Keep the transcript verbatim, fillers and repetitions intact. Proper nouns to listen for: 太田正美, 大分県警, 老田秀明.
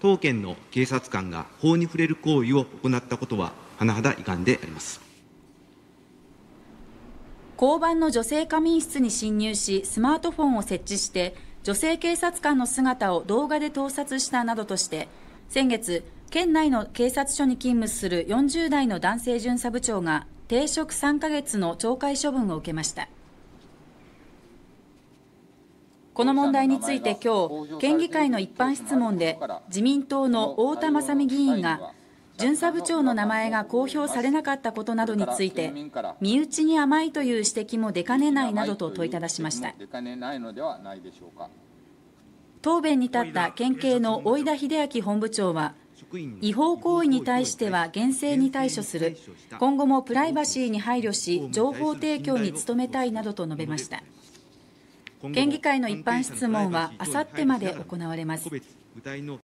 当県の警察官が法に触れる行為を行ったことは甚だ遺憾であります。交番の女性仮眠室に侵入し、スマートフォンを設置して女性警察官の姿を動画で盗撮したなどとして、先月、県内の警察署に勤務するよんじゅう代の男性巡査部長が停職さんかげつの懲戒処分を受けました。この問題について今日、県議会の一般質問で自民党の太田正美議員が巡査部長の名前が公表されなかったことなどについて、身内に甘いという指摘も出かねないなどと問いただしました。答弁に立った県警の老田秀明本部長は、違法行為に対しては厳正に対処する、今後もプライバシーに配慮し、情報提供に努めたいなどと述べました。県議会の一般質問はあさってまで行われます。